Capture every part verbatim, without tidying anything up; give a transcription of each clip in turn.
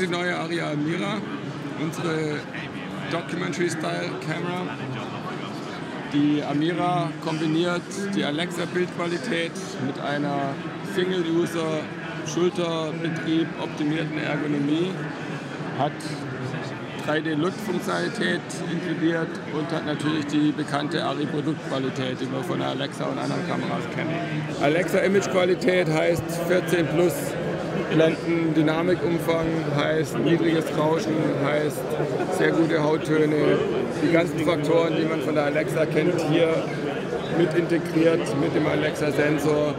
ist die neue Arri Amira, unsere Documentary-Style-Camera. Die Amira kombiniert die Alexa-Bildqualität mit einer Single-User-Schulterbetrieb-optimierten Ergonomie, hat drei D-Look-Funktionalität inkludiert und hat natürlich die bekannte Arri-Produktqualität, die wir von der Alexa und anderen Kameras kennen. Alexa-Image-Qualität heißt vierzehn plus, Blenden-Dynamikumfang heißt niedriges Rauschen, heißt sehr gute Hauttöne. Die ganzen Faktoren, die man von der Alexa kennt, hier mit integriert mit dem Alexa-Sensor.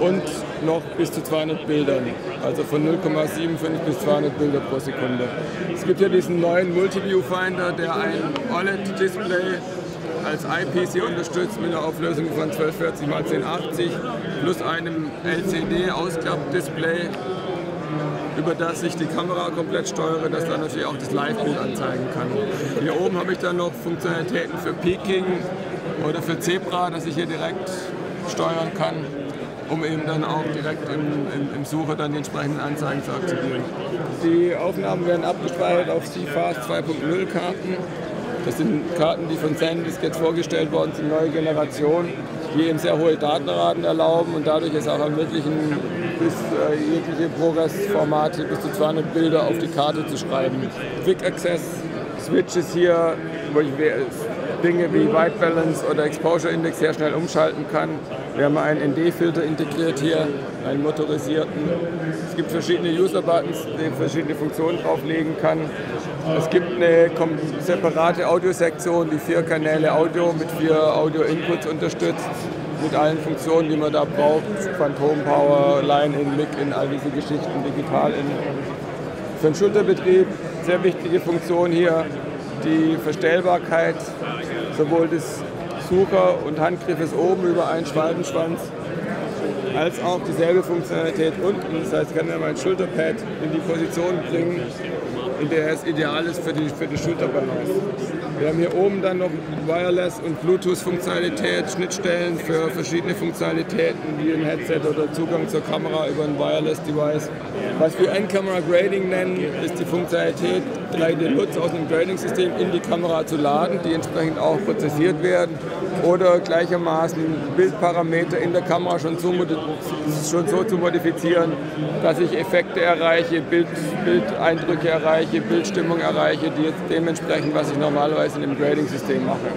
Und noch bis zu zweihundert Bildern, also von null Komma fünfundsiebzig bis zweihundert Bilder pro Sekunde. Es gibt hier diesen neuen Multi-Viewfinder, der ein O L E D-Display als I P C unterstützt mit einer Auflösung von zwölfhundertvierzig mal zehn achtzig plus einem L C D-Ausklapp-Display, über das ich die Kamera komplett steuere, dass dann natürlich auch das Live-Bild anzeigen kann. Hier oben habe ich dann noch Funktionalitäten für Peaking oder für Zebra, dass ich hier direkt steuern kann, um eben dann auch direkt im, im, im Sucher dann die entsprechenden Anzeigen zu aktivieren. Die Aufnahmen werden abgespeichert auf C Fast zwei Punkt null Karten. Das sind Karten, die von SanDisk jetzt vorgestellt worden sind, neue Generation, die eben sehr hohe Datenraten erlauben und dadurch es auch ermöglichen, bis äh, jegliche Progress-Formate bis zu zweihundert Bilder auf die Karte zu schreiben. Quick Access Switches hier, wo ich Dinge wie White Balance oder Exposure Index sehr schnell umschalten kann. Wir haben einen N D-Filter integriert hier, einen motorisierten. Es gibt verschiedene User-Buttons, die verschiedene Funktionen drauflegen kann. Es gibt eine separate Audiosektion, die vier Kanäle Audio mit vier Audio-Inputs unterstützt, mit allen Funktionen, die man da braucht. Phantom Power, Line-In, Mic-In, all diese Geschichten, Digital-In. Für den Schulterbetrieb, sehr wichtige Funktion hier, die Verstellbarkeit, sowohl des Sucher- und Handgriffes oben über einen Schwalbenschwanz, als auch dieselbe Funktionalität unten. Das heißt, ich kann ja mein Schulterpad in die Position bringen, in der es ideal ist für die, für die Schulterbalance. Wir haben hier oben dann noch Wireless- und Bluetooth-Funktionalität, Schnittstellen für verschiedene Funktionalitäten wie ein Headset oder Zugang zur Kamera über ein Wireless-Device. Was wir In-Camera-Grading nennen, ist die Funktionalität, drei D-Lutz aus einem Grading-System in die Kamera zu laden, die entsprechend auch prozessiert werden oder gleichermaßen Bildparameter in der Kamera schon so, schon so zu modifizieren, dass ich Effekte erreiche, Bild, Bildeindrücke erreiche, Bildstimmung erreiche, die jetzt dementsprechend, was ich normalerweise in dem Grading-System mache.